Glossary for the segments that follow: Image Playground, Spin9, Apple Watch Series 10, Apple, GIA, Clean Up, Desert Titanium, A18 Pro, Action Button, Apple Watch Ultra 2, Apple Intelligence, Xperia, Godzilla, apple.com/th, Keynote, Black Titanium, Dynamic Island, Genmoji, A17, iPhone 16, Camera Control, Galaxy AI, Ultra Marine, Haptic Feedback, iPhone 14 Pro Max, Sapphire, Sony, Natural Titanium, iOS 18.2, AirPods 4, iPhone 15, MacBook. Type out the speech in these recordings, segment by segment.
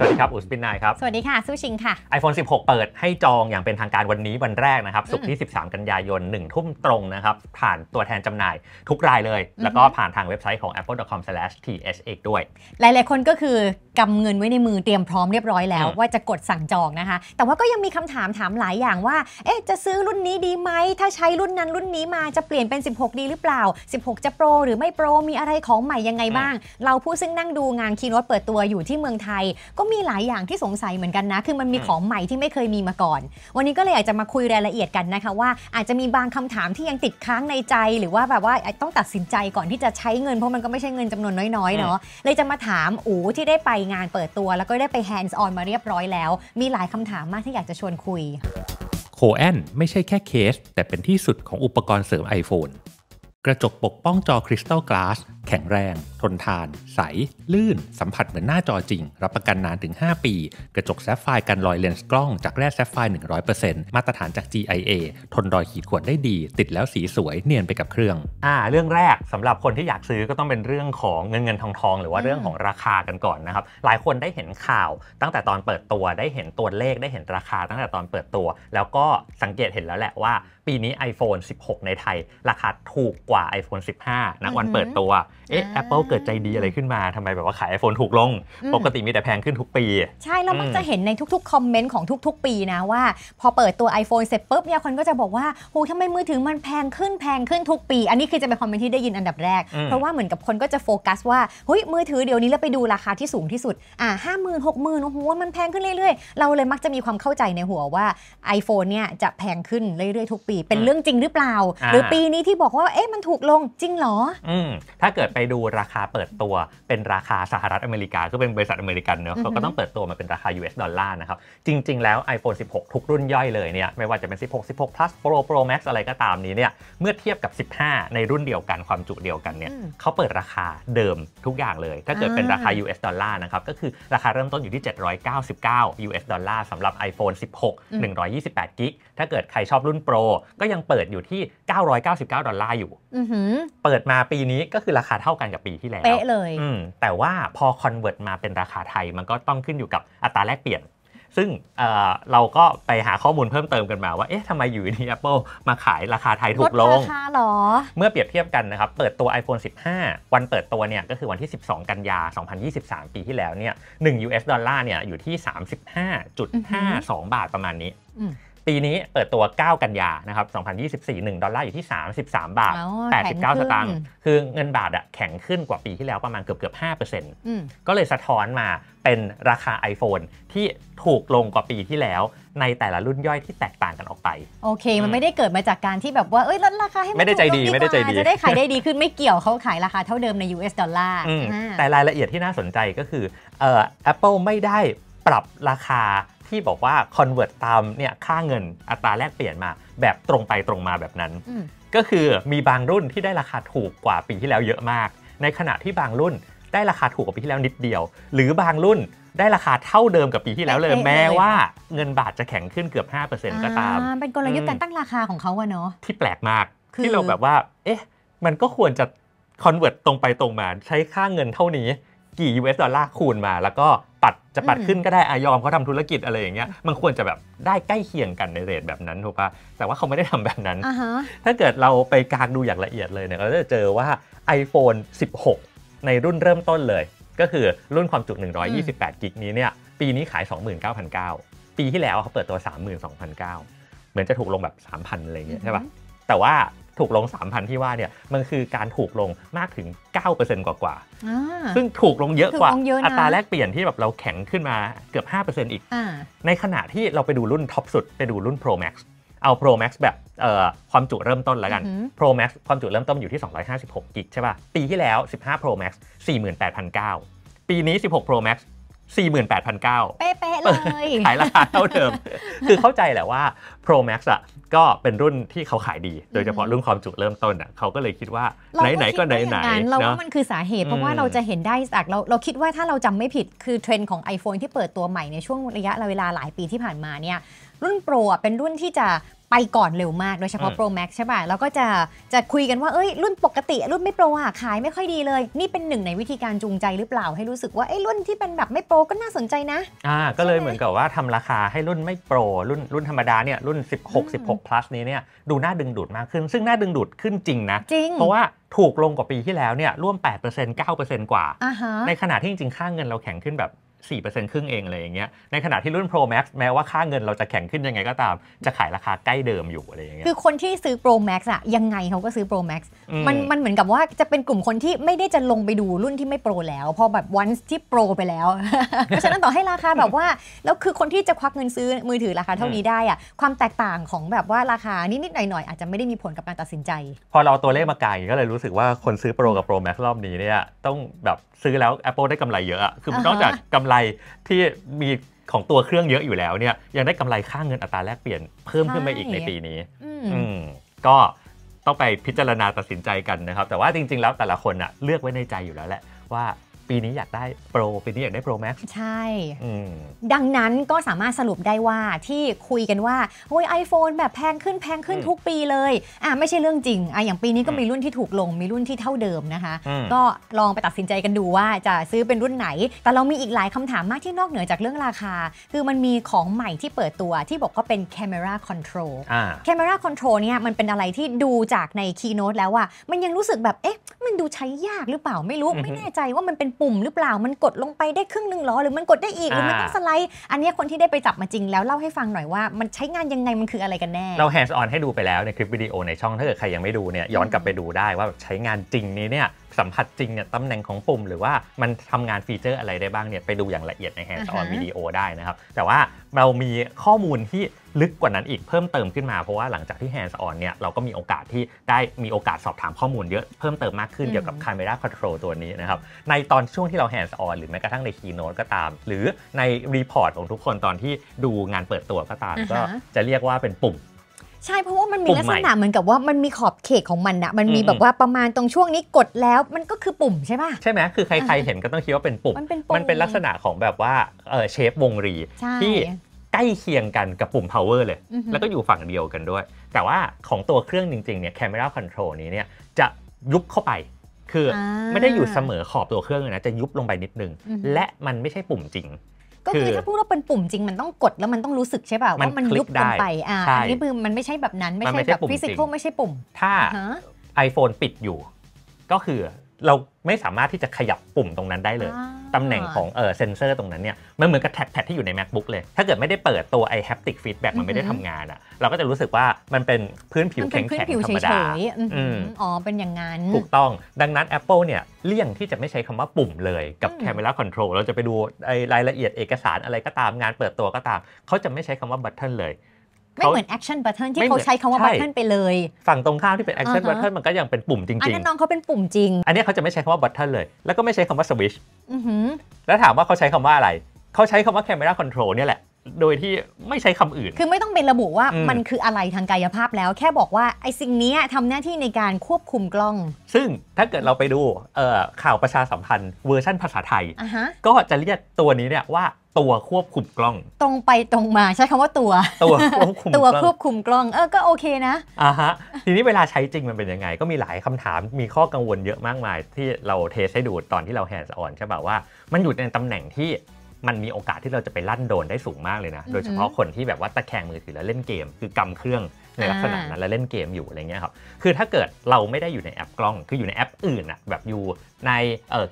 สวัสดีครับอุ๋ย Spin9 ครับสวัสดีค่ะสู้ชิงค่ะ iPhone 16 เปิดให้จองอย่างเป็นทางการวันนี้วันแรกนะครับศุกร์ที่13กันยายน1ทุ่มตรงนะครับผ่านตัวแทนจำหน่ายทุกรายเลยแล้วก็ผ่านทางเว็บไซต์ของ apple.com/th ด้วยหลายๆคนก็คือกำเงินไว้ในมือเตรียมพร้อมเรียบร้อยแล้วว่าจะกดสั่งจองนะคะแต่ว่าก็ยังมีคำถามถามหลายอย่างว่าเอ๊ะจะซื้อรุ่นนี้ดีไหมถ้าใช้รุ่นนั้นรุ่นนี้มาจะเปลี่ยนเป็น16ดีหรือเปล่า16จะโปรหรือไม่โปรมีอะไรของใหม่ยังไงบ้างเราผู้ซึ่งนั่งดูงาน Keynote เปิดตัวอยู่ที่เมืองไทยก็มีหลายอย่างที่สงสัยเหมือนกันนะคือมันมีของใหม่ที่ไม่เคยมีมาก่อนวันนี้ก็เลยอยากจะมาคุยรายละเอียดกันนะคะว่าอาจจะมีบางคำถามที่ยังติดค้างในใจหรือว่าแบบว่าต้องตัดสินใจก่อนที่จะใช้เงินเพราะมันก็ไม่ใช่เงินจำนวนน้อยๆเนาะเลยจะมาถามอู๋ที่ได้ไปงานเปิดตัวแล้วก็ได้ไป hands on มาเรียบร้อยแล้วมีหลายคำถามมากที่อยากจะชวนคุยโคแอนไม่ใช่แค่เคสแต่เป็นที่สุดของอุปกรณ์เสริม iPhone กระจกปกป้องจอคริสตัลกลาสแข็งแรงทนทานใสลื่นสัมผัสเหมือนหน้าจอจริงรับประกันนานถึง5ปีกระจกแซฟไฟร์กันรอยเลนส์กล้องจากแร่แซฟไฟร์ 100% มาตรฐานจาก GIA ทนรอยขีดข่วนได้ดีติดแล้วสีสวยเนียนไปกับเครื่องเรื่องแรกสำหรับคนที่อยากซื้อก็ต้องเป็นเรื่องของเงินทองหรือว่าเรื่องของราคากันก่อนนะครับหลายคนได้เห็นข่าวตั้งแต่ตอนเปิดตัวได้เห็นตัวเลขได้เห็นราคาตั้งแต่ตอนเปิดตัวแล้วก็สังเกตเห็นแล้วแหละว่าปีนี้ iPhone 16 ในไทยราคาถูกกว่า iPhone 15 ณ วันเปิดตัวApple เกิดใจดีอะไรขึ้นมาทำไมแบบว่าขาย iPhone ถูกลงปกติมีแต่แพงขึ้นทุกปีใช่แล้วมักจะเห็นในทุกๆคอมเมนต์ของทุกๆปีนะว่าพอเปิดตัว iPhone เสร็จปุ๊บเนี่ยคนก็จะบอกว่าโหทำไมมือถือมันแพงขึ้นทุกปีอันนี้คือจะเป็นคอมเมนต์ที่ได้ยินอันดับแรกเพราะว่าเหมือนกับคนก็จะโฟกัสว่าเฮ้ยมือถือเดี๋ยวนี้แล้วไปดูราคาที่สูงที่สุด50,000 60,000โอ้โหมันแพงขึ้นเรื่อยๆเราเลยมักจะมีความเข้าใจในหัวว่า iPhone เนี่ยจะแพงขึ้นเรื่อยๆทุกปีเป็นเรื่องจริงหรือเปล่าหรือปีนี้ที่บอกว่าเอ๊ะมันถูกลงจริงหรอถ้าเกิดไปดูราคาเปิดตัวเป็นราคาสหรัฐอเมริกาก็เป็นบริษัทอเมริกันเนอะเขาก็ต้องเปิดตัวมาเป็นราคา US ดอลลาร์นะครับจริงๆแล้ว iPhone 16 ทุกรุ่นย่อยเลยเนี่ยไม่ว่าจะเป็น16 plus Pro Pro Max อะไรก็ตามนี้เนี่ยเมื่อเทียบกับ15ในรุ่นเดียวกันความจุเดียวกันเนี่ยเขาเปิดราคาเดิมทุกอย่างเลยถ้าเกิดเป็นราคา US ดอลลาร์นะครับก็คือราคาเริ่มต้นอยู่ที่799 US ดอลลาร์สำหรับ iPhone 16 128 กิกถ้าเกิดใครชอบรุ่น Pro ก็ยังเปิดอยู่ที่999 ดอลลาร์อยู่เปิดมาปีนี้ก็คือราคาเท่ากันกับปีที่แล้วเป๊ะเลยแต่ว่าพอคอนเวิร์ตมาเป็นราคาไทยมันก็ต้องขึ้นอยู่กับอัตราแลกเปลี่ยนซึ่งเราก็ไปหาข้อมูลเพิ่มเติมกันมาว่าเอ๊ะทำไมอยู่ดี Apple มาขายราคาไทยถูกลงลดราคาหรอเมื่อเปรียบเทียบกันนะครับเปิดตัว iPhone 15 วันเปิดตัวเนี่ยก็คือวันที่12กันยา2023ปีที่แล้วเนี่ย1 US ดอลลาร์เนี่ยอยู่ที่ 35.52 บาทประมาณนี้ปีนี้เปิดตัว9กันยานะครับ2024 1ดอลลาร์อยู่ที่33บาท89สตางค์คือเงินบาทอะแข็งขึ้นกว่าปีที่แล้วประมาณเกือบ 5% ก็เลยสะท้อนมาเป็นราคา iPhone ที่ถูกลงกว่าปีที่แล้วในแต่ละรุ่นย่อยที่แตกต่างกันออกไปโอเคมันไม่ได้เกิดมาจากการที่แบบว่าเอ้ยลดราคาให้มันไม่ได้ใจดีจะได้ขายได้ดีขึ้นไม่เกี่ยวเขาขายราคาเท่าเดิมใน US ดอลลาร์แต่รายละเอียดที่น่าสนใจก็คือApple ไม่ได้ปรับราคาที่บอกว่า convert ตามเนี่ยค่าเงินอัตราแลกเปลี่ยนมาแบบตรงไปตรงมาแบบนั้นก็คือมีบางรุ่นที่ได้ราคาถูกกว่าปีที่แล้วเยอะมากในขณะที่บางรุ่นได้ราคาถูกกว่าปีที่แล้วนิดเดียวหรือบางรุ่นได้ราคาเท่าเดิมกับปีที่แล้วเลยแม้ว่าเงินบาทจะแข็งขึ้นเกือบ 5% ก็ตามเป็นกลยุทธ์การตั้งราคาของเขาอะเนาะที่แปลกมากที่เราแบบว่าเอ๊ะมันก็ควรจะ convert ตรงไปตรงมาใช้ค่าเงินเท่านี้กี่ US ดอลลาร์คูณมาแล้วก็ปัดขึ้นก็ได้ยอมเขาทำธุรกิจอะไรอย่างเงี้ยมันควรจะแบบได้ใกล้เคียงกันในเรทแบบนั้นถูกป่ะแต่ว่าเขาไม่ได้ทำแบบนั้น ถ้าเกิดเราไปกางดูอย่างละเอียดเลยเนี่ยเราจะเจอว่า iPhone 16 ในรุ่นเริ่มต้นเลยก็คือรุ่นความจุ128กิกนี้เนี่ยปีนี้ขาย 29,900 ปีที่แล้วเขาเปิดตัว 32,900 เหมือนจะถูกลงแบบ 3,000 อะไรอย่างเงี้ยใช่ป่ะแต่ว่าถูกลง 3,000 ที่ว่าเนี่ยมันคือการถูกลงมากถึง 9% กว่าซึ่งถูกลงเยอะกว่าอัตราแลกเปลี่ยนที่แบบเราแข็งขึ้นมาเกือบ 5% อีกในขณะที่เราไปดูรุ่นท็อปสุดไปดูรุ่น Pro Max เอา Pro Max แบบความจุเริ่มต้นแล้วกัน Pro Max ความจุเริ่มต้นอยู่ที่256กิกใช่ป่ะปีที่แล้ว15 Pro Max 48,900 ปีนี้16 Pro Max 48,900 เป๊ะๆเลยขายราคาเท่าเดิมคือเข้าใจแหละว่า Pro Max อ่ะก็เป็นรุ่นที่เขาขายดีโดยเฉพาะรุ่นความจุเริ่มต้นอ่ะเขาก็เลยคิดว่าไหนๆก็ไหนๆเราว่ามันคือสาเหตุเพราะว่าเราจะเห็นได้จากเราคิดว่าถ้าเราจำไม่ผิดคือเทรนด์ของ iPhone ที่เปิดตัวใหม่ในช่วงระยะเวลาหลายปีที่ผ่านมาเนี่ยรุ่นโปรเป็นรุ่นที่จะ ไปก่อนเร็วมากโดยเฉพาะ Pro Max ใช่ป่ะแล้วก็จะคุยกันว่าเอ้ยรุ่นปกติรุ่นไม่โปรอะขายไม่ค่อยดีเลยนี่เป็นหนึ่งในวิธีการจูงใจหรือเปล่าให้รู้สึกว่าไอ้รุ่นที่เป็นแบบไม่โปรก็น่าสนใจนะก็เลยเหมือนกับว่าทำราคาให้รุ่นไม่โปรรุ่นธรรมดาเนี่ยรุ่น16 plus นี้เนี่ยดูน่าดึงดูดมากขึ้นซึ่งน่าดึงดูดขึ้นจริงนะเพราะว่าถูกลงกว่าปีที่แล้วเนี่ยร่วม 8% 9% กว่า ในขณะที่จริงๆค่าเงินเราแข็งขึ้นแบบ 4% ครึ่งเองเลยอย่างเงี้ยในขณะที่รุ่น Pro Max แม้ว่าค่าเงินเราจะแข็งขึ้นยังไงก็ตามจะขายราคาใกล้เดิมอยู่อะไรอย่างเงี้ยคือคนที่ซื้อ Pro Max อะยังไงเขาก็ซื้อ Pro Max มันเหมือนกับว่าจะเป็นกลุ่มคนที่ไม่ได้จะลงไปดูรุ่นที่ไม่โปรแล้วพอแบบวันที่โปรไปแล้ว เพราะฉะนั้นต่อให้ราคาแบบว่าแล้วคือคนที่จะควักเงินซื้อมือถือราคาเท่านี้ได้อะความแตกต่างของแบบว่าราคานิดๆหน่อยๆอาจจะไม่ได้มีผลกับการตัดสินใจพอเราตัวเลขมาไกลก็เลยรู้สึกว่าคนซื้อ Pro กับ Pro Max รอบนี้เนี่ยต้องแบบซื้อแล้ว Apple ได้กำไรเยอะคือนอกจากกำไรที่มีของตัวเครื่องเยอะอยู่แล้วเนี่ยยังได้กำไรค่าเงินอัตราแลกเปลี่ยนเพิ่มขึ้นมาอีกในปีนี้ก็ต้องไปพิจารณาตัดสินใจกันนะครับแต่ว่าจริงๆแล้วแต่ละคนอะเลือกไว้ในใจอยู่แล้วแหละว่าปีนี้อยากได้โปรปีนี้อยากได้โปรแม็กซ์ใช่ดังนั้นก็สามารถสรุปได้ว่าที่คุยกันว่าโอ้ย iPhone แบบแพงขึ้นทุกปีเลยไม่ใช่เรื่องจริงอย่างปีนี้ก็มีรุ่นที่ถูกลงมีรุ่นที่เท่าเดิมนะคะก็ลองไปตัดสินใจกันดูว่าจะซื้อเป็นรุ่นไหนแต่เรามีอีกหลายคำถามมากที่นอกเหนือจากเรื่องราคาคือมันมีของใหม่ที่เปิดตัวที่บอกว่าเป็น Camera Control Camera Control เนี่ยมันเป็นอะไรที่ดูจากใน Keynote แล้วว่ามันยังรู้สึกแบบเอ๊ะมันดูใช้ยากหรือเปล่าไม่รู้ไม่แน่ใจว่ามันเป็นปุ่มหรือเปล่ามันกดลงไปได้ครึ่งหนึ่งหรอหรือมันกดได้อีกหรือมันต้องสไลด์อันนี้คนที่ได้ไปจับมาจริงแล้วเล่าให้ฟังหน่อยว่ามันใช้งานยังไงมันคืออะไรกันแน่เรา hands on ให้ดูไปแล้วในคลิปวิดีโอในช่องถ้าเกิดใครยังไม่ดูเนี่ยย้อนกลับไปดูได้ว่าใช้งานจริงนี้เนี่ยสัมผัสจริงเนี่ยตำแหน่งของปุ่มหรือว่ามันทำงานฟีเจอร์อะไรได้บ้างเนี่ยไปดูอย่างละเอียดใน hands on วิดีโอได้นะครับแต่ว่าเรามีข้อมูลที่ลึกกว่านั้นอีกเพิ่มเติมขึ้นมาเพราะว่าหลังจากที่ hands on เนี่ยเราก็มีโอกาสที่ได้มีโอกาสสอบถามข้อมูลเยอะเพิ่มเติมมากขึ้นเกี่ยวกับ Camera Control ตัวนี้นะครับในตอนช่วงที่เรา hands on หรือแม้กระทั่งใน Keynote ก็ตามหรือในรีพอร์ตของทุกคนตอนที่ดูงานเปิดตัวก็ตามก็จะเรียกว่าเป็นปุ่มใช่เพราะว่ามันมีลักษณะเหมือนกับว่ามันมีขอบเขตของมันนะมันมีแบบว่าประมาณตรงช่วงนี้กดแล้วมันก็คือปุ่มใช่ป่ะใช่ไหมคือใครๆเห็นก็ต้องคิดว่าเป็นปุ่มมันเป็นลักษณะของแบบว่าเชฟวงรีที่ใกล้เคียงกันกับปุ่ม power เลยแล้วก็อยู่ฝั่งเดียวกันด้วยแต่ว่าของตัวเครื่องจริงๆเนี่ย camera control นี้เนี่ยจะยุบเข้าไปคือไม่ได้อยู่เสมอขอบตัวเครื่องนะจะยุบลงไปนิดนึงและมันไม่ใช่ปุ่มจริงก็คือถ้าพูดว่าเป็นปุ่มจริงมันต้องกดแล้วมันต้องรู้สึกใช่ป่ะว่ามันยุบลงไปอันนี้คือมันไม่ใช่แบบนั้นไม่ใช่แบบฟิสิกอลไม่ใช่ปุ่มถ้า iPhone ปิดอยู่ก็คือเราไม่สามารถที่จะขยับปุ่มตรงนั้นได้เลยตำแหน่งของเซนเซอร์ตรงนั้นเนี่ยมันเหมือนกับแท็บแพดที่อยู่ใน MacBook เลยถ้าเกิดไม่ได้เปิดตัวไอ้ Haptic Feedback มันไม่ได้ทำงานอะเราก็จะรู้สึกว่ามันเป็นพื้นผิวแข็งๆธรรมดาอ๋อเป็นอย่างนั้นถูกต้องดังนั้น Apple เนี่ยเลี่ยงที่จะไม่ใช้คำว่าปุ่มเลยกับ Camera Control เราจะไปดูไอ้รายละเอียดเอกสารอะไรก็ตามงานเปิดตัวก็ตามเขาจะไม่ใช้คำว่า Button เลยไม่เหมือน Action Button ที่เขาใช้คำว่า Button ไปเลยฝั่งตรงข้ามที่เป็น Action Button มันก็ยังเป็นปุ่มจริงๆอันนั้นน้องเขาเป็นปุ่มจริงอันนี้เขาจะไม่ใช้คำว่า Button เลยแล้วก็ไม่ใช้คำว่า Switch แล้วถามว่าเขาใช้คำว่าอะไรเขาใช้คำว่า Camera Control เนี่ยแหละโดยที่ไม่ใช้คำอื่นคือไม่ต้องเป็นระบุว่ามันคืออะไรทางกายภาพแล้วแค่บอกว่าไอ้สิ่งนี้ทำหน้าที่ในการควบคุมกล้องซึ่งถ้าเกิดเราไปดูข่าวประชาสัมพันธ์เวอร์ชั่นภาษาไทยก็จะเรียกตัวนี้เนี่ยว่าตัวควบคุมกล้องตรงไปตรงมาใช้คำว่าตัวควบคุมกล้องก็โอเคนะทีนี้เวลาใช้จริงมันเป็นยังไงก็มีหลายคำถามมีข้อกังวลเยอะมากมายที่เราเทสให้ดูตอนที่เราแฮนด์ออนใช่ป่ะว่ามันอยู่ในตำแหน่งที่มันมีโอกาสที่เราจะไปลั่นโดนได้สูงมากเลยนะโดยเฉพาะคนที่แบบว่าตะแคงมือถือแล้วเล่นเกมคือกำเครื่องในลักษณะนั้นแล้วเล่นเกมอยู่อะไรเงี้ยครับคือถ้าเกิดเราไม่ได้อยู่ในแอปกล้องคืออยู่ในแอปอื่นอะแบบอยู่ใ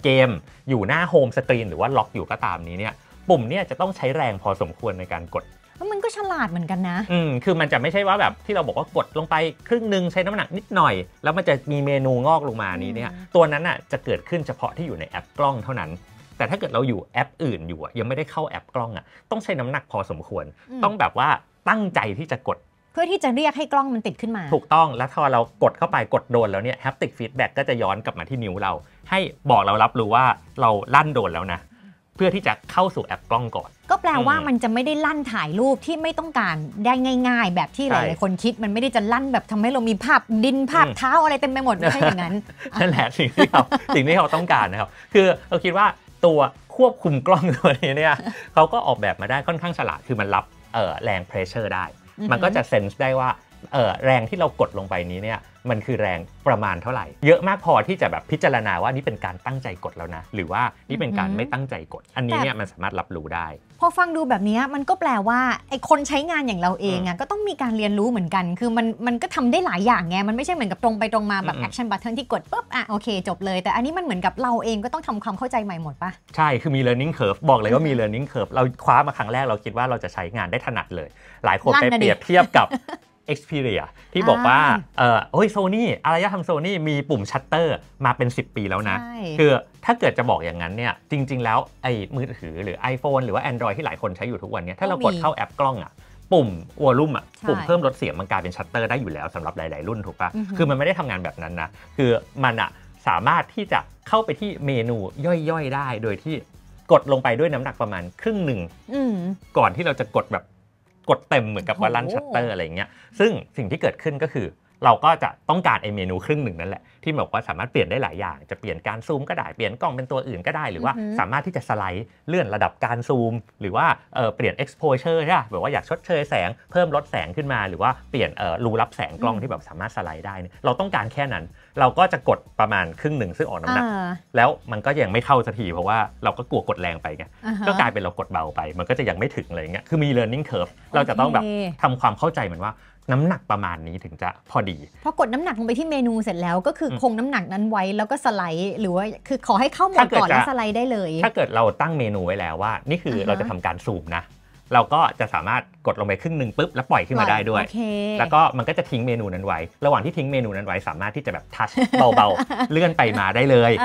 นเกมอยู่หน้าโฮมสกรีนหรือว่าล็อกอยู่ก็ตามนี้เนี่ยปุ่มเนี่ยจะต้องใช้แรงพอสมควรในการกดมันก็ฉลาดเหมือนกันนะคือมันจะไม่ใช่ว่าแบบที่เราบอกว่ากดลงไปครึ่งนึงใช้น้ำหนักนิดหน่อยแล้วมันจะมีเมนูงอกลงมานี้เนี่ยตัวนั้นอะจะเกิดขึ้นเฉพาะที่อยู่ในแอปกล้องเท่านั้นแต่ถ้าเกิดเราอยู่แอปอื่นอยู่ยังไม่ได้เข้าแอปกล้องอ่ะต้องใช้น้ำหนักพอสมควรต้องแบบว่าตั้งใจที่จะกดเพื่อที่จะเรียกให้กล้องมันติดขึ้นมาถูกต้องแล้วพอเรากดเข้าไปกดโดนแล้วเนี่ยแฮปติกฟีดแบ็กก็จะย้อนกลับมาที่นิ้วเราให้บอกเรารับรู้ว่าเราลั่นโดนแล้วนะเพื่อที่จะเข้าสู่แอปกล้องก่อนก็แปลว่ามันจะไม่ได้ลั่นถ่ายรูปที่ไม่ต้องการได้ง่ายๆแบบที่หลายๆคนคิดมันไม่ได้จะลั่นแบบทำให้เรามีภาพดินภาพเท้าอะไรเต็มไปหมดไม่ใช่อย่างนั้นนั่นแหละสิ่งที่เขาต้องการนะครับคือเราคิดว่าตัวควบคุมกล้องตัวนี้เนี่ย เขาก็ออกแบบมาได้ค่อนข้างฉลาดคือมันรับแรงเพรสเชอร์ได้มันก็จะเซนส์ได้ว่า แรงที่เรากดลงไปนี้เนี่ยมันคือแรงประมาณเท่าไหร่เยอะมากพอที่จะแบบพิจารณาว่านี่เป็นการตั้งใจกดแล้วนะหรือว่านี่เป็นการไม่ตั้งใจกดอันนี้เนี่ยมันสามารถรับรู้ได้พอฟังดูแบบนี้มันก็แปลว่าไอ้คนใช้งานอย่างเราเองอ่ะก็ต้องมีการเรียนรู้เหมือนกันคือมันก็ทำได้หลายอย่างไงมันไม่ใช่เหมือนกับตรงไปตรงมาแบบ Action Button ที่กดปุ๊บอ่ะโอเคจบเลยแต่อันนี้มันเหมือนกับเราเองก็ต้องทำความเข้าใจใหม่หมดป่ะใช่คือมี learning curve บอกเลยว่ามี learning curve เราคว้ามาครั้งแรกเราคิดว่าเราจะใช้งานได้ถนัดเลยหลายคนไปเปรียบเทียบกับXperia ที่บอกว่าโอ้ย Sony อารยธรรม Sony มีปุ่มชัตเตอร์มาเป็น10 ปีแล้วนะคือถ้าเกิดจะบอกอย่างนั้นเนี่ยจริงๆแล้วไอ้มือถือหรือ iPhone หรือว่า Android ที่หลายคนใช้อยู่ทุกวันเนี่ยถ้าเรากดเข้าแอปกล้องอ่ะปุ่มวอลลุ่มอ่ะปุ่มเพิ่มลดเสียงมันกลายเป็นชัตเตอร์ได้อยู่แล้วสำหรับหลายๆรุ่นถูกป่ะคือมันไม่ได้ทำงานแบบนั้นนะคือมันอ่ะสามารถที่จะเข้าไปที่เมนูย่อยๆได้โดยที่กดลงไปด้วยน้ำหนักประมาณครึ่งหนึ่งก่อนที่เราจะกดแบบกดเต็มเหมือนกับว่าลั่นชัตเตอร์อะไรอย่างเงี้ยซึ่งสิ่งที่เกิดขึ้นก็คือเราก็จะต้องการไอเมนูครึ่งหนึ่งนั่นแหละที่บอกว่าสามารถเปลี่ยนได้หลายอย่างจะเปลี่ยนการซูมก็ได้เปลี่ยนกล้องเป็นตัวอื่นก็ได้หรือว่าสามารถที่จะสไลด์เลื่อนระดับการซูมหรือว่าเปลี่ยน exposure ใช่ไหมแบบว่าอยากชดเชยแสงเพิ่มลดแสงขึ้นมาหรือว่าเปลี่ยนรูรับแสงกล้องที่แบบสามารถสไลด์ได้เราต้องการแค่นั้นเราก็จะกดประมาณครึ่งหนึ่งซึ่งออกน้ำหนักแล้วมันก็ยังไม่เข้าสักทีเพราะว่าเราก็กลัวกดแรงไปไงก็กลายเป็นเรากดเบาไปมันก็จะยังไม่ถึงอะไรเงี้ยคือมี learning curve เราจะต้องแบบทำความเข้าใจมันว่าน้ำหนักประมาณนี้ถึงจะพอดีพอกดน้ำหนักลงไปที่เมนูเสร็จแล้วก็คือคงน้ำหนักนั้นไว้แล้วก็สไลด์หรือว่าคือขอให้เข้าหมดก่อนแล้วสไลด์ได้เลยถ้าเกิดเราตั้งเมนูไว้แล้วว่านี่คือเราจะทำการซูมนะเราก็จะสามารถกดลงไปครึ่งหนึ่งปุ๊บแล้วปล่อยขึ้นมาได้ด้วย okay. แล้วก็มันก็จะทิ้งเมนูนั้นไว้ระหว่างที่ทิ้งเมนูนั้นไว้สามารถที่จะแบบทัชเบาๆ เลื่อนไปมาได้เลย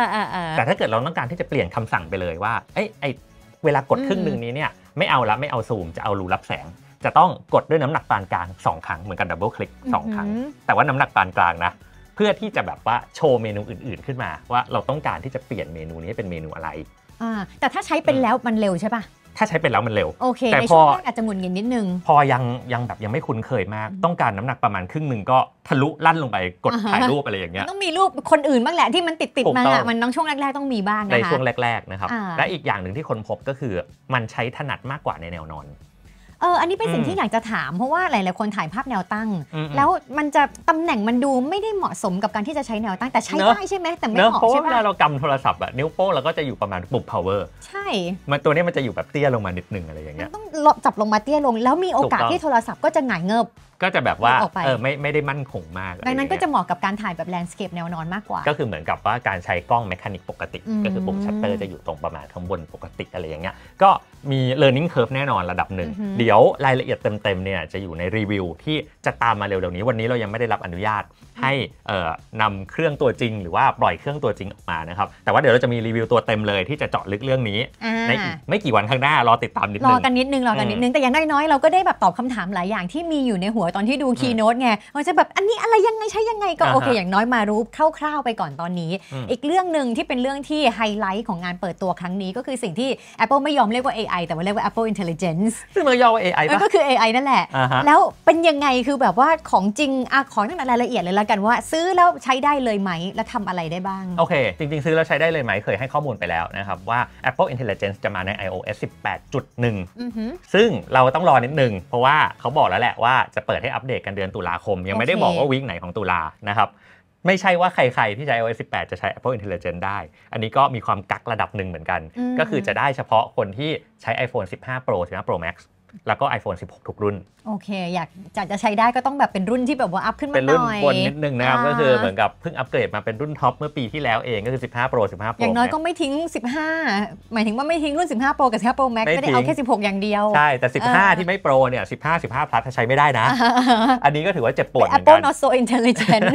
แต่ถ้าเกิดเราต้องการที่จะเปลี่ยนคำสั่งไปเลยว่าไอ้เวลากดครึ่งหนึ่งนี้เนี่ยไม่เอาละไม่เอาซูมจะเอารูรับแสงจะต้องกดด้วยน้ำหนักปานกลาง2 ครั้งเหมือนกันดับเบิลคลิก2 ครั้งแต่ว่าน้ำหนักปานกลางนะเพื่อที่จะแบบว่าโชว์เมนูอื่นๆขึ้นมาว่าเราต้องการที่จะเปลี่ยนเมนูนี้ให้เป็นเมนูอะไรแต่ถ้าใช้เป็นแล้วมันเร็วใช่ปะถ้าใช้เป็นแล้วมันเร็วโอเคแต่พออาจจะหมุนเงินนิดนึงพอยังแบบยังไม่คุ้นเคยมากต้องการน้ำหนักประมาณครึ่งหนึ่งก็ทะลุลั่นลงไปกดถ่ายรูปอะไรอย่างเงี้ยต้องมีรูปคนอื่นบ้างแหละที่มันติดมามันน้องช่วงแรกๆต้องมีบ้างนะคะในช่วงแรกๆนะครับและอีกอย่างหนึ่งที่คนพบก็คือมันใช้ถนัดมากกว่าในแนวนอนอันนี้เป็นสิ่งที่อยากจะถามเพราะว่าหลายๆคนถ่ายภาพแนวตั้งแล้วมันจะตำแหน่งมันดูไม่ได้เหมาะสมกับการที่จะใช้แนวตั้งแต่ใช้ได้ใช่ไหมแต่ไม่เหมาะใช่ไหมเวลาเรากำโทรศัพท์อะนิ้วโป้งเราก็จะอยู่ประมาณปุ่ม power ใช่มันตัวนี้มันจะอยู่แบบเตี้ยลงมานิดนึงอะไรอย่างเงี้ยต้องจับลงมาเตี้ยลงแล้วมีโอกาสที่โทรศัพท์ก็จะหงายเงิบก็จะแบบว่าไม่ได้มั่นคงมากดังนั้นก็จะเหมาะกับการถ่ายแบบแลนด์สเคปแนวนอนมากกว่าก็คือเหมือนกับว่าการใช้กล้องแมคานิกปกติก็คือปุ่มชัตเตอร์จะอยู่ตรงประมาณข้างบนปกติอะไรอย่างเงี้ยก็มี learning curve แน่นอนระดับหนึ่งเดี๋ยวรายละเอียดเต็มๆเนี่ยจะอยู่ในรีวิวที่จะตามมาเร็วๆนี้วันนี้เรายังไม่ได้รับอนุญาตให้นำเครื่องตัวจริงหรือว่าปล่อยเครื่องตัวจริงออกมานะครับแต่ว่าเดี๋ยวเราจะมีรีวิวตัวเต็มเลยที่จะเจาะลึกเรื่องนี้ในไม่กี่วันข้างหน้ารอติดตามนิดนึงรอกันนิดนึงแต่อย่างน้อยๆเราก็ได้แบบตอบคำถามหลายอย่างที่มีอยู่ในหัวตอนที่ดู Keynote ไงเราจะแบบอันนี้อะไรยังไงใช้ยังไงก็โอเคอย่างน้อยมารู้คร่าวๆไปก่อนตอนนี้อีกเรื่องหนึ่งที่เป็นเรื่องที่ไฮไลท์ของงานเปิดตัวครั้งนี้ก็คือสิ่งที่ Apple ไม่ยอมเรียกว่า AI แต่ว่าเรียกว่า Apple Intelligence ซึ่งมันย่อว่า AI ก็คือ AI นั่นแหละแล้วเป็นยังไงคือแบบว่าของจริงของตั้งแต่รายละเอียดเลยละกันว่าซื้อแล้วใช้ได้เลยไหมและทำอะไรได้บ้างโอเคจริงๆซื้อแล้วใช้ได้เลยไหมเคยให้ข้อมูลไปแล้วนะครับว่า Apple Intelligence จะมาใน iOS 18.1 ซึ่งเราต้องรอนิดนึงเพราะว่าเขาบอกแล้วแหละว่าจะเปิดให้อัปเดตกันเดือนตุลาคมยังไม่ได้บอกว่าวีคไหนของตุลานะครับไม่ใช่ว่าใครๆที่ใช้ iOS 18 จะใช้ Apple Intelligence ได้อันนี้ก็มีความกักระดับหนึ่งเหมือนกันก็คือจะได้เฉพาะคนที่ใช้ iPhone 15 Pro 15 Pro Maxแล้วก็ iPhone 16 ทุกรุ่นโอเคอยากจะใช้ได้ก็ต้องแบบเป็นรุ่นที่แบบว่าอัพขึ้นมาหน่อยเป็นรุ่นบนนิดนึงนะครับก็คือเหมือนกับเพิ่งอัปเกรดมาเป็นรุ่นท็อปเมื่อปีที่แล้วเองก็คือ15 Pro 15 Pro อย่างน้อยก็ไม่ทิ้ง15หมายถึงว่าไม่ทิ้งรุ่น15 Pro กับ15 Pro Max ไม่ได้เอาแค่16อย่างเดียวใช่แต่15ที่ไม่ Pro เนี่ย15 Plus ใช้ไม่ได้นะอันนี้ก็ถือว่าเจ็บปวดเหมือนกัน Apple not so intelligent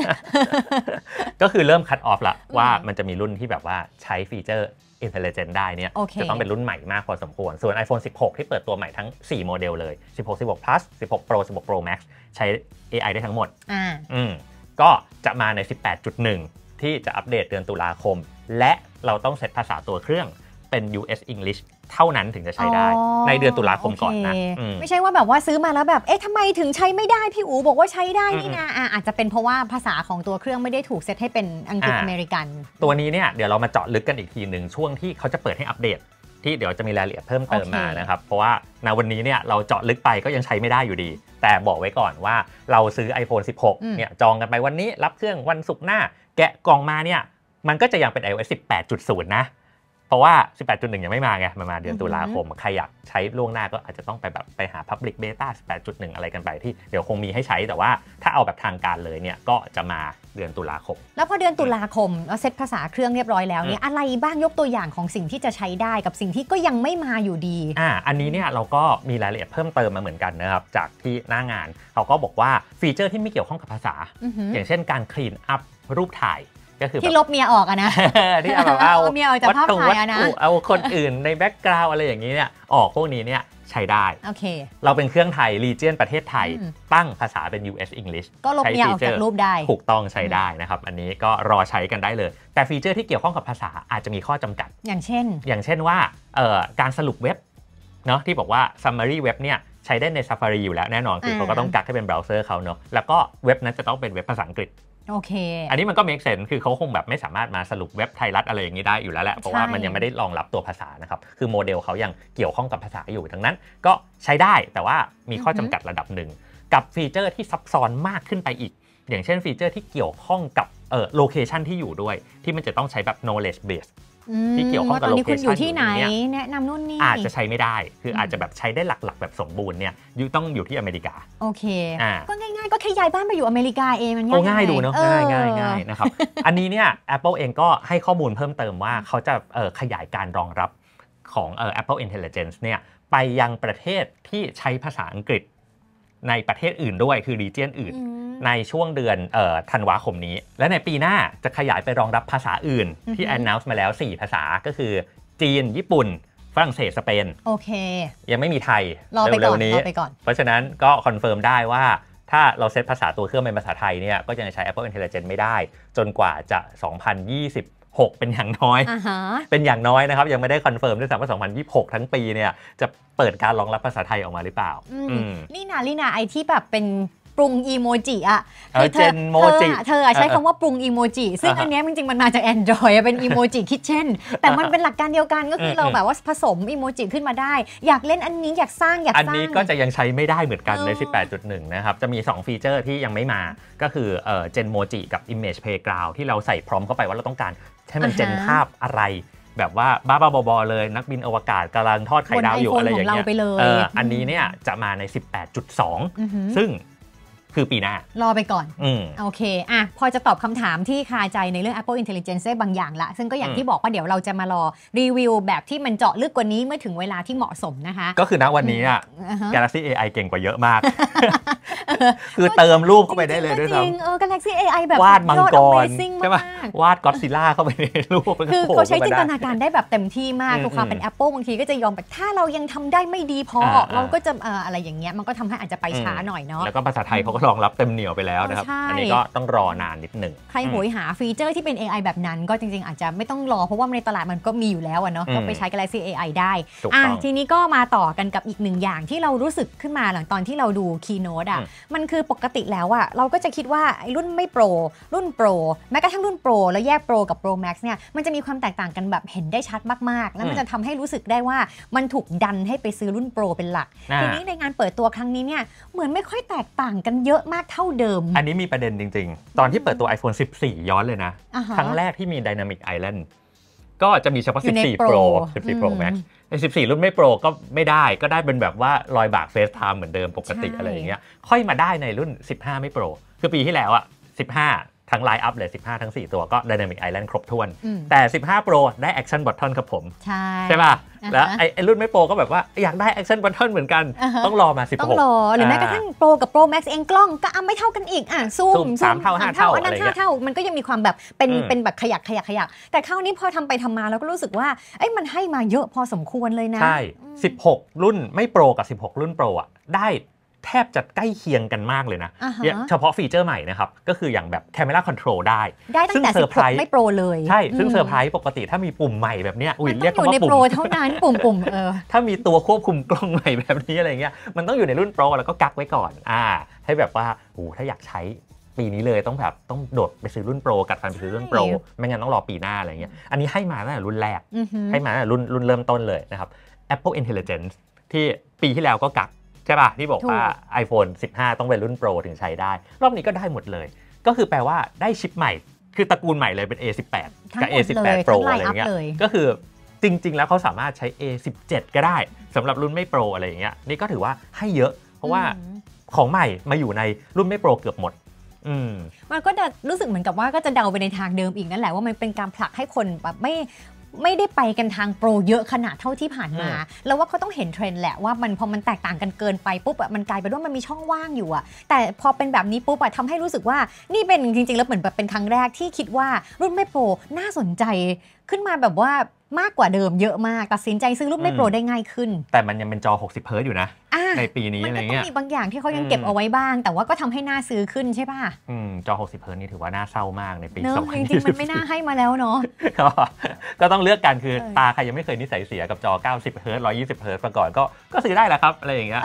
ก็คือเริ่มคัตออฟละว่ามันจะมีรุ่นที่แบบว่าใช้ฟีเจอร์Intelligent ได้เนี่ย okay. จะต้องเป็นรุ่นใหม่มากพอสมควรส่วน iPhone 16 ที่เปิดตัวใหม่ทั้ง4 โมเดลเลย16 16 plus 16 pro 16 pro max ใช้ AI ได้ทั้งหมดก็จะมาใน 18.1 ที่จะอัปเดตเดือนตุลาคมและเราต้องเซตภาษาตัวเครื่องเป็น U.S. English เท่านั้นถึงจะใช้ได้ในเดือนตุลาคมก่อนนะไม่ใช่ว่าแบบว่าซื้อมาแล้วแบบเอ๊ะทำไมถึงใช้ไม่ได้พี่อู๋บอกว่าใช้ได้นี่นะอาจจะเป็นเพราะว่าภาษาของตัวเครื่องไม่ได้ถูกเซตให้เป็นอังกฤษอเมริกันตัวนี้เนี่ยเดี๋ยวเรามาเจาะลึกกันอีกทีหนึ่งช่วงที่เขาจะเปิดให้อัปเดต ที่เดี๋ยวจะมีรายละเอียดเพิ่มเติมมานะครับเพราะว่าณวันนี้เนี่ยเราเจาะลึกไปก็ยังใช้ไม่ได้อยู่ดีแต่บอกไว้ก่อนว่าเราซื้อ iPhone 16 เนี่ยจองกันไปวันนี้รับเครื่องวันศุกร์หน้าแกะกล่องมาเนี่ยมันก็จะยังเป็น iOS 18.0 นะเพราะว่า 18.1 ยังไม่มาไงมาเดือนตุลาคมใครอยากใช้ล่วงหน้าก็อาจจะต้องไปแบบไปหา Public Beta 18.1 อะไรกันไปที่เดี๋ยวคงมีให้ใช้แต่ว่าถ้าเอาแบบทางการเลยเนี่ยก็จะมาเดือนตุลาคมแล้วพอเดือนตุลาคมเซ็ตภาษาเครื่องเรียบร้อยแล้วเนี่ยอะไรบ้างยกตัวอย่างของสิ่งที่จะใช้ได้กับสิ่งที่ก็ยังไม่มาอยู่ดีอันนี้เนี่ยเราก็มีรายละเอียดเพิ่มเติมมาเหมือนกันนะครับจากที่หน้างานเขาก็บอกว่าฟีเจอร์ที่ไม่เกี่ยวข้องกับภาษาอย่างเช่นการ Clean Up รูปถ่ายที่ลบเมียออกนะที่เอาแบบเอาเมียออกจากภาพถ่ายนะเอาคนอื่นในแบ็กกราวอะไรอย่างนี้เนี่ยออกพวกนี้เนี่ยใช้ได้โอเคเราเป็นเครื่องไทยรีเจียนประเทศไทยตั้งภาษาเป็น U.S. English ก็ลบเมียออกจากรูปได้ถูกต้องใช้ได้นะครับอันนี้ก็รอใช้กันได้เลยแต่ฟีเจอร์ที่เกี่ยวข้องกับภาษาอาจจะมีข้อจำกัดอย่างเช่นว่าการสรุปเว็บเนาะที่บอกว่า summary web เนี่ยใช้ได้ใน Safari อยู่แล้วแน่นอนคือเขาก็ต้องกักให้เป็นเบราว์เซอร์เขาเนาะแล้วก็เว็บนั้นจะต้องเป็นเว็บภาษาอังกฤษโอเคอันนี้มันก็ make sense คือเขาคงแบบไม่สามารถมาสรุปเว็บไทยรัฐอะไรอย่างนี้ได้อยู่แล้วแหละเพราะว่ามันยังไม่ได้รองรับตัวภาษานะครับคือโมเดลเขายังเกี่ยวข้องกับภาษาอยู่ดังนั้นก็ใช้ได้แต่ว่ามีข้อจำกัดระดับหนึ่งกับฟีเจอร์ที่ซับซ้อนมากขึ้นไปอีกอย่างเช่นฟีเจอร์ที่เกี่ยวข้องกับโลเคชันที่อยู่ด้วยที่มันจะต้องใช้แบบ knowledge base ที่เกี่ยวข้องกับโลเคชันอยู่ที่ไหนแนะนำนู่นนี่อาจจะใช้ไม่ได้คืออาจจะแบบใช้ได้หลักๆแบบสมบูรณ์เนี่ยต้องอยู่ที่อเมริกาโอเคก็ง่ายๆก็ขยายบ้านไปอยู่อเมริกาเองมันง่ายดูเนาะง่ายๆนะครับอันนี้เนี่ย Apple เองก็ให้ข้อมูลเพิ่มเติมว่าเขาจะขยายการรองรับของ Apple Intelligence เนี่ยไปยังประเทศที่ใช้ภาษาอังกฤษในประเทศอื่นด้วยคือรีเจียนอื่นในช่วงเดือนธันวาคมนี้และในปีหน้าจะขยายไปรองรับภาษาอื่นที่ announce มาแล้ว4ภาษาก็คือจีนญี่ปุ่นฝรั่งเศสสเปนโอเคยังไม่มีไทยเร็วๆนี้เพราะฉะนั้นก็คอนเฟิร์มได้ว่าถ้าเราเซตภาษาตัวเครื่องเป็นภาษาไทยเนี่ยก็จะใช้ Apple Intelligence ไม่ได้จนกว่าจะ2026เป็นอย่างน้อยเป็นอย่างน้อยนะครับยังไม่ได้คอนเฟิร์มด้วยซ้ำว่า2026ทั้งปีเนี่ยจะเปิดการรองรับภาษาไทยออกมาหรือเปล่านี่นาไอที่แบบเป็นปรุงอีโมจิอ่ะเธอใช้คำว่าปรุงอีโมจิซึ่งอันนี้จริงๆมันมาจาก Android เป็นอีโมจิคิทเช่นแต่มันเป็นหลักการเดียวกันก็คือเราแบบว่าผสมอีโมจิขึ้นมาได้อยากเล่นอันนี้อยากสร้างอันนี้ก็จะยังใช้ไม่ได้เหมือนกันใน 18.1 นะครับจะมี2ฟีเจอร์ที่ยังไม่มาก็คือเจนโมจิกับ Image Playground ที่เราใส่พร้อมเข้าไปว่าเราต้องการให้มันเจนภาพอะไรแบบว่าบ้าๆบอๆเลยนักบินอวกาศกำลังทอดไข่ดาวอยู่อะไรอย่างเงี้ยอันนี้เนี่ยจะมาใน 18.2 ซึ่งคือปีหน้ารอไปก่อนโอเคอ่ะพอจะตอบคำถามที่คาใจในเรื่อง Apple Intelligence ได้บางอย่างละซึ่งก็อย่างที่บอกว่าเดี๋ยวเราจะมารอรีวิวแบบที่มันเจาะลึกกว่านี้เมื่อถึงเวลาที่เหมาะสมนะคะก็คือณวันนี้อ่ะ Galaxy AI เก่งกว่าเยอะมากคือเติมรูปเข้าไปได้เลยด้วยซ้ำGalaxy AI แบบวาดมังกรใช่ป่ะวาด Godzilla เข้าไปในรูปคือเขาใช้จินตนาการได้แบบเต็มที่มากความเป็น Apple บางทีก็จะยอมแบบถ้าเรายังทำได้ไม่ดีพอเราก็จะอะไรอย่างเงี้ยมันก็ทำให้อาจจะไปช้าหน่อยเนาะแล้วก็ภาษาไทยเขาก็รองรับเต็มเหนียวไปแล้วนะครับอันนี้ก็ต้องรอนานนิดหนึ่งใครโหยหาฟีเจอร์ที่เป็น AI แบบนั้นก็จริงๆอาจจะไม่ต้องรอเพราะว่าในตลาดมันก็มีอยู่แล้วเนาะก็ไปใช้ Galaxy AI ได้ทีนี้ก็มาต่อกันกับอีกหนึ่งอย่างที่เรารู้สึกขึ้นมาหลังตอนที่เราดู Keynote อ่ะมันคือปกติแล้วอ่ะเราก็จะคิดว่าไอ้รุ่นไม่โปรรุ่นโปรแม้กระทั่งรุ่นโปรแล้วแยกโปรกับโปรแม็กซ์เนี่ยมันจะมีความแตกต่างกันแบบเห็นได้ชัดมากๆแล้วมันจะทำให้รู้สึกได้ว่ามันถูกดันให้ไปซื้อรุ่นโปรเป็นหลักทีนี้ในงานเปิดตัวครั้งนี้เนี่ยเหมือนไม่ค่อยแตกต่างกันเยอะมากเท่าเดิมอันนี้มีประเด็นจริงๆตอนที่เปิดตัว iPhone 14 ย้อนเลยนะครั้งแรกที่มี Dynamic Island ก็จะมีเฉพาะ14 Pro 14 Pro Max ใน14รุ่นไม่โปรก็ไม่ได้ก็ได้เป็นแบบว่ารอยบาก FaceTime เหมือนเดิมปกติอะไรอย่างเงี้ยค่อยมาได้ในรุ่น15ไม่โปรคือปีที่แล้วอะ15ทั้งไลน์อัพเลย15ทั้ง4ตัวก็ Dynamic Island ครบถ้วนแต่15 Pro ได้ Action Button ครับผมใช่ป่ะแล้วไอ้รุ่นไม่โปรก็แบบว่าอยากได้ Action Button เหมือนกันต้องรอมา16ต้องรอหรือแม้กระทั่งโปรกับโปรแม็กซ์เองกล้องก็ไม่เท่ากันอีกซูม3เท่า5เท่าอะไรเงี้ยมันก็ยังมีความแบบเป็นแบบขยักแต่คราวนี้พอทำไปทำมาแล้วก็รู้สึกว่าไอ้มันให้มาเยอะพอสมควรเลยนะใช่16รุ่นไม่โปรกับ16รุ่นโปรอะได้แทบจะใกล้เคียงกันมากเลยนะ เฉพาะฟีเจอร์ใหม่นะครับก็คืออย่างแบบ Camera Control ได้ตั้งแต่16ไม่โปรเลยใช่ซึ่งเซอร์ไพรส์ปกติถ้ามีปุ่มใหม่แบบเนี้ยมันต้องอยู่ในโปรเท่านั้นปุ่มถ้ามีตัวควบคุมกล้องใหม่แบบนี้อะไรเงี้ยมันต้องอยู่ในรุ่นโปรแล้วก็กักไว้ก่อนให้แบบว่าโอ้ถ้าอยากใช้ ปีนี้เลยต้องแบบต้องโดดไปซื้อรุ่นโปรกัดฟันไปซื้อรุ่นโปรไม่งั้นต้องรอปีหน้าอะไรเงี้ยอันนี้ให้มาตั้งแต่รุ่นแรกให้มาตั้งแต่รุ่นเริ่มต้นเลยนะครับ Apple Intelligence ที่ปีที่แล้วก็กักใช่ป่ะที่บอกว่า iPhone 15 ต้องเป็นรุ่นโปรถึงใช้ได้รอบนี้ก็ได้หมดเลยก็คือแปลว่าได้ชิปใหม่คือตระกูลใหม่เลยเป็น A18 กับ A18 Pro อะไรเงี้ยก็คือจริงๆแล้วเขาสามารถใช้ A17 ก็ได้สำหรับรุ่นไม่โปรอะไรอย่างเงี้ยนี่ก็ถือว่าให้เยอะเพราะว่าของใหม่มาอยู่ในรุ่นไม่โปรเกือบหมดมันก็รู้สึกเหมือนกับว่าก็จะเดาไปในทางเดิมอีกนั่นแหละว่ามันเป็นการผลักให้คนแบบไม่ได้ไปกันทางโปรเยอะขนาดเท่าที่ผ่านมาแล้วว่าเขาต้องเห็นเทรนด์แหละว่ามันพอมันแตกต่างกันเกินไปปุ๊บมันกลายเป็นว่ามันมีช่องว่างอยู่อะแต่พอเป็นแบบนี้ปุ๊บอะทำให้รู้สึกว่านี่เป็นจริงๆแล้วเหมือนแบบเป็นครั้งแรกที่คิดว่ารุ่นไม่โปรน่าสนใจขึ้นมาแบบว่ามากกว่าเดิมเยอะมากตัดสินใจซื้อรุ่นไม่โปรได้ง่ายขึ้นแต่มันยังเป็นจอ60 เฮิร์ตซ์อยู่นะในปีนี้อะไรเงี้ยมันก็ต้องมีบางอย่างที่เขายังเก็บเอาไว้บ้างแต่ว่าก็ทำให้น่าซื้อขึ้นใช่ป่ะจอ60 เฮิร์ตซ์นี่ถือว่าน่าเศร้ามากในปี2024จริงๆมันไม่น่าให้มาแล้วเนาะก็ต้องเลือกกันคือตาใครยังไม่เคยนิสัยเสียกับจอ90 เฮิร์ตซ์ 120 เฮิร์ตซ์มาก่อนก็ซื้อได้แหละครับอะไรอย่างเงี้ย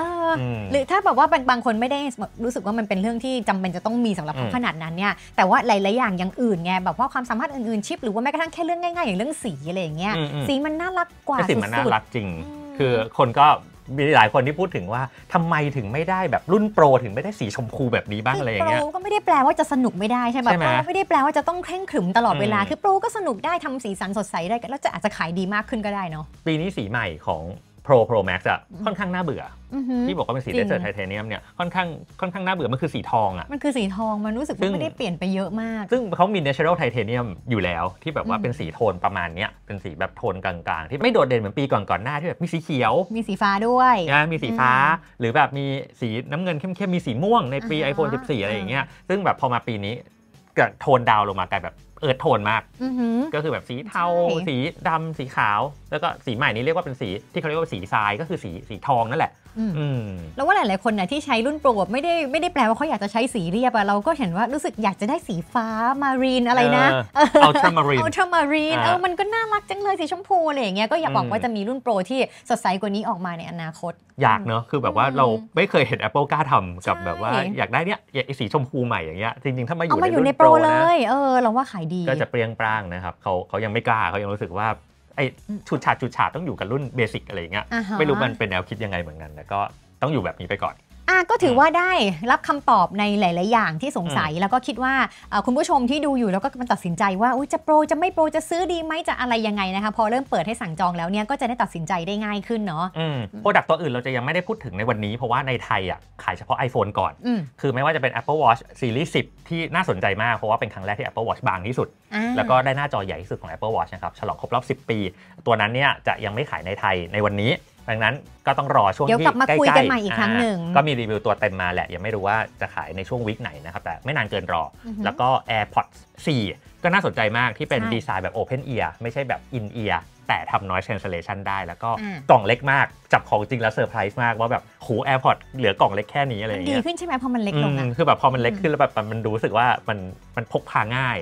หรือถ้าแบบว่าบางคนไม่ได้รู้สึกว่ามันเป็นเรื่องที่จำเป็นจะต้องมีสำหรับขนาดนั้นเนี่ยแต่ว่าหลายๆอย่างอย่างอื่นไงแบบว่าความสามารถอื่นๆชิปหรือว่าแม้กระทั่งแค่เรื่องง่ายๆอย่างเรื่องสีอะไรอย่างเงี้ยสีมันน่ารักกว่าสุดๆสีมันน่ารักจริงคือคนก็มีหลายคนที่พูดถึงว่าทำไมถึงไม่ได้แบบรุ่นโปรถึงไม่ได้สีชมพูแบบนี้บ้างอะไรอย่างเงี้ยโปรก็ไม่ได้แปลว่าจะสนุกไม่ได้ใช่ไหมโปรไม่ได้แปลว่าจะต้องเคร่งขรึมตลอดเวลาคือโปรก็สนุกได้ทำสีสันสดใสได้แล้วจะอาจจะขายดีมากขึ้นก็ได้เนาะปีนี้สีใหม่ของPro Max อะค่อนข้างน่าเบื่อที่บอกว่าเป็นสี Desert Titanium เนี่ยค่อนข้างน่าเบื่อมันคือสีทองอะมันคือสีทองมันรู้สึกว่าไม่ได้เปลี่ยนไปเยอะมากซึ่งเขามี Natural Titanium อยู่แล้วที่แบบว่าเป็นสีโทนประมาณเนี้ยเป็นสีแบบโทนกลางๆที่ไม่โดดเด่นเหมือนปีก่อนๆหน้าที่แบบมีสีเขียวมีสีฟ้าด้วยนะมีสีฟ้าหรือแบบมีสีน้ำเงินเข้มๆมีสีม่วงในปี iPhone 14 อะไรอย่างเงี้ยซึ่งแบบพอมาปีนี้ก็โทนดาวลงมากลายแบบเอิร์ธโทนมากก็คือแบบสีเทาสีดำสีขาวแล้วก็สีใหม่นี้เรียกว่าเป็นสีที่เขาเรียกว่าสีทรายก็คือสีทองนั่นแหละแล้วว่าหลายๆคนนะที่ใช้รุ่นโปรไม่ได้แปลว่าเขาอยากจะใช้สีเรียบอะเราก็เห็นว่ารู้สึกอยากจะได้สีฟ้ามารีนอะไรนะอัลตรามารีนมันก็น่ารักจังเลยสีชมพูอะไรอย่างเงี้ยก็อยากบอกว่าจะมีรุ่นโปรที่สดใสกว่านี้ออกมาในอนาคตอยากเนอะคือแบบว่าเราไม่เคยเห็น Apple กล้าทำกับแบบว่าอยากได้เนี่ยสีชมพูใหม่อย่างเงี้ยจริงๆถ้ามาอยู่ในโปรเลยเราว่าขายดีก็จะเปรี้ยงปร้างนะครับเขายังไม่กล้าเขายังรู้สึกว่าไอ้ฉูดฉาดต้องอยู่กับรุ่นเบสิกอะไรอย่างเงี้ยไม่รู้มันเป็นแนวคิดยังไงเหมือนกันแต่ก็ต้องอยู่แบบนี้ไปก่อนก็ถือว่าได้รับคำตอบในหลายๆอย่างที่สงสัยแล้วก็คิดว่าคุณผู้ชมที่ดูอยู่แล้วก็มันตัดสินใจว่าจะโปรจะไม่โปรจะซื้อดีไหมจะอะไรยังไงนะคะพอเริ่มเปิดให้สั่งจองแล้วเนี่ยก็จะได้ตัดสินใจได้ง่ายขึ้นเนาะโปรดักต์ตัวอื่นเราจะยังไม่ได้พูดถึงในวันนี้เพราะว่าในไทยขายเฉพาะ iPhone ก่อนคือไม่ว่าจะเป็น Apple Watch Series 10 ที่น่าสนใจมากเพราะว่าเป็นครั้งแรกที่ Apple Watch บางที่สุดแล้วก็ได้หน้าจอใหญ่ที่สุดของ Apple Watch นะครับฉลองครบรอบ10ปีตัวนั้นเนี่ยจะยังไม่ขายในไทยในวันนี้ดังนั้นก็ต้องรอช่วงที่ใกล้ๆก็มีรีวิวตัวเต็มมาแหละยังไม่รู้ว่าจะขายในช่วงวีคไหนนะครับแต่ไม่นานเกินรอแล้วก็ AirPods 4 ก็น่าสนใจมากที่เป็นดีไซน์แบบ Open Ear ไม่ใช่แบบ In Ear แต่ทำ Noise Cancellation ได้แล้วก็กล่องเล็กมากจับของจริงแล้วเซอร์ไพรส์มากว่าแบบโห AirPods เหลือกล่องเล็กแค่นี้อะไรอย่างเงี้ยดีขึ้นใช่ไหมพอมันเล็กลงคือแบบพอมันเล็กขึ้นแล้วแบบมันรู้สึกว่ามันพกพาง่าย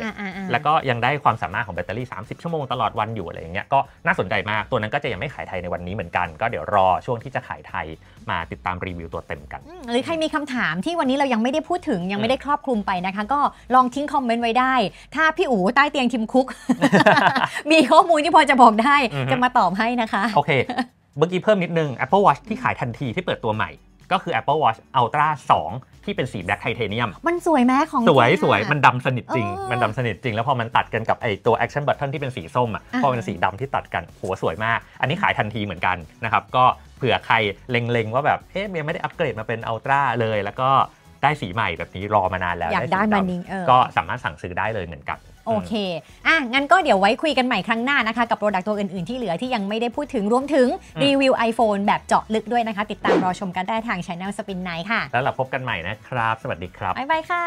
แล้วก็ยังได้ความสามารถของแบตเตอรี่30ชั่วโมงตลอดวันอยู่อะไรอย่างเงี้ยก็น่าสนใจมากตัวนั้นก็จะยังไม่ขายไทยในวันนี้เหมือนกันก็เดี๋ยวรอช่วงที่จะขายไทยมาติดตามรีวิวตัวเต็มกันหรือใครมีคำถามที่วันนี้เรายังไม่ได้พูดถึงยังไม่ได้ครอบคลุมไปนะคะก็ลองทิ้งคอมเมนต์ไว้ได้ถ้าพี่อู๋ใต้เตียงทิมคุก มีข้อมูลที่พอจะบอกได้จะมาตอบให้นะคะโอเคเมื่อกี้เพิ่มนิดนึง Apple Watch ที่ขายทันทีที่เปิดตัวใหม่ก็คือ Apple Watch Ultra 2 ที่เป็นสี Black Titanium มันสวยไหมของสวยมันดำสนิทจริงมันดำสนิทจริงแล้วพอมันตัดกันกับไอตัว Action Button ที่เป็นสีส้มอ่ะพอเป็นสีดำที่ตัดกันโหสวยมากอันนี้ขายทันทีเหมือนกันนะครับก็เผื่อใครเล็งๆว่าแบบยังไม่ได้อัปเกรดมาเป็น Ultra เลยแล้วก็ได้สีใหม่แบบนี้รอมานานแล้วอยากได้มันนี่ก็สามารถสั่งซื้อได้เลยเหมือนกันโอเคงั้นก็เดี๋ยวไว้คุยกันใหม่ครั้งหน้านะคะกับโปรดักต์ตัวอื่นๆที่เหลือที่ยังไม่ได้พูดถึงรวมถึงรีวิว iPhone แบบเจาะลึกด้วยนะคะติดตามรอชมกันได้ทาง Channel Spin9 ค่ะแล้วเราพบกันใหม่นะครับสวัสดีครับบ๊ายบายค่ะ